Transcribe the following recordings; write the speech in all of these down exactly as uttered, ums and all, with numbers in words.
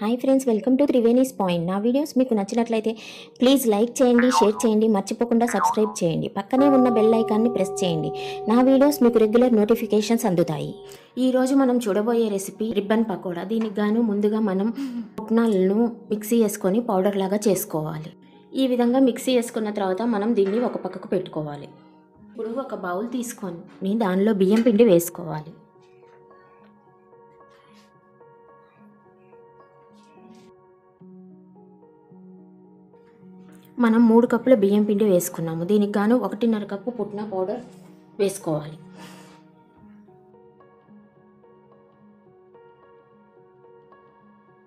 Hi friends, welcome to Triveni's point. నా videos మీకు నచ్చినట్లయితే ప్లీజ్ లైక్ చేయండి, షేర్ చేయండి, మర్చిపోకుండా సబ్స్క్రైబ్ చేయండి. పక్కనే ఉన్న బెల్ ఐకాన్ని ప్రెస్ చేయండి. నా వీడియోస్ మీకు రెగ్యులర్ నోటిఫికేషన్స్ అందుతాయి. ఈరోజు మనం చూడబోయే రెసిపీ రిబ్బన్ పకోడా. దీనికి గాను ముందుగా మనం పుట్నాలను మిక్సీ వేసుకొని పౌడర్ లాగా చేసుకోవాలి. ఈ విధంగా మిక్సీ వేసుకున్న తర్వాత మనం దీన్ని ఒక పక్కకు పెట్టుకోవాలి. ఇప్పుడు ఒక బౌల్ తీసుకొని దానిలో బియ్యం పిండి వేసుకోవాలి. మనం మూడు కప్పుల బియ్యం పిండి వేసుకున్నాము. దీనికి గాను ఒకటిన్నర కప్పు పుట్నా పౌడర్ వేసుకోవాలి.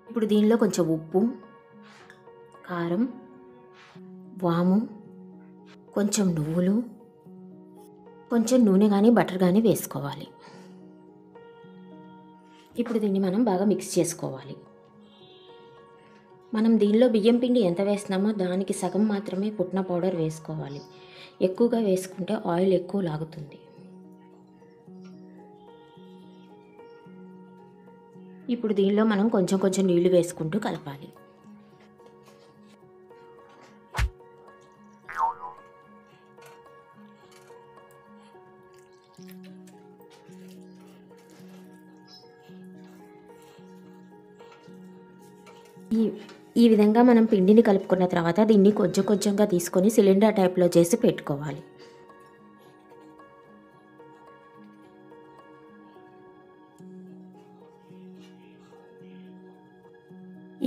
ఇప్పుడు దీనిలో కొంచెం ఉప్పు, కారం, వాము, కొంచెం నువ్వులు, కొంచెం నూనె కానీ బటర్ కానీ వేసుకోవాలి. ఇప్పుడు దీన్ని మనం బాగా మిక్స్ చేసుకోవాలి. మనం దీనిలో బియ్యం పిండి ఎంత వేస్తున్నామో దానికి సగం మాత్రమే పుట్నా పౌడర్ వేసుకోవాలి. ఎక్కువగా వేసుకుంటే ఆయిల్ ఎక్కువ లాగుతుంది. ఇప్పుడు దీనిలో మనం కొంచెం కొంచెం నీళ్లు వేసుకుంటూ కలపాలి. ఈ ఈ విధంగా మనం పిండిని కలుపుకున్న తర్వాత దీన్ని కొంచెం కొంచెంగా తీసుకొని సిలిండర్ టైప్లో చేసి పెట్టుకోవాలి.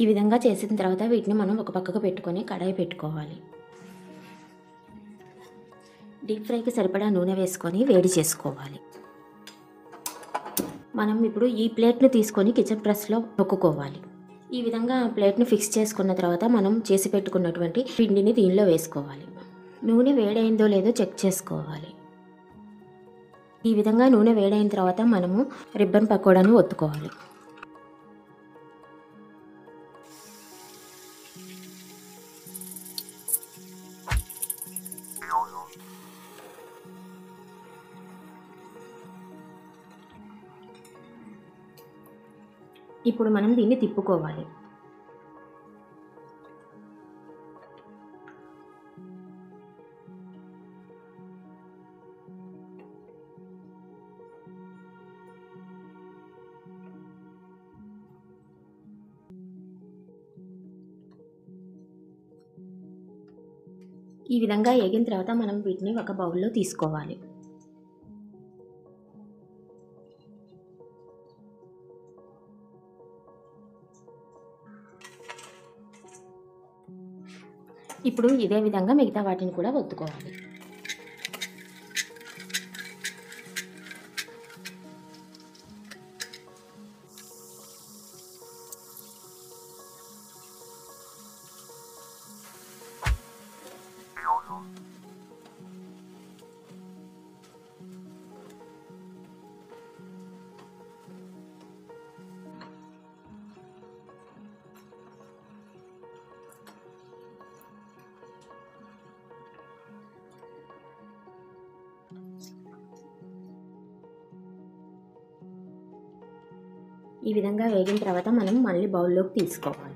ఈ విధంగా చేసిన తర్వాత వీటిని మనం ఒక పక్కకు పెట్టుకొని కడాయి పెట్టుకోవాలి. డీప్ ఫ్రైకి సరిపడా నూనె వేసుకొని వేడి చేసుకోవాలి. మనం ఇప్పుడు ఈ ప్లేట్ను తీసుకొని కిచెన్ ప్రెస్లో నొక్కుకోవాలి. ఈ విధంగా ప్లేట్ను ఫిక్స్ చేసుకున్న తర్వాత మనం చేసి పెట్టుకున్నటువంటి పిండిని దీనిలో వేసుకోవాలి. నూనె వేడైందో లేదో చెక్ చేసుకోవాలి. ఈ విధంగా నూనె వేడైన తర్వాత మనము రిబ్బన్ పకోడాను ఒత్తుకోవాలి. ఇప్పుడు మనం దీన్ని తిప్పుకోవాలి. ఈ విధంగా ఎగిన తర్వాత మనం వీటిని ఒక బౌల్లో తీసుకోవాలి. ఇప్పుడు ఇదే విధంగా మిగతా వాటిని కూడా ఒత్తుకోవాలి. ఈ విధంగా వేగిన తర్వాత మనం మళ్ళీ బౌల్లోకి తీసుకోవాలి.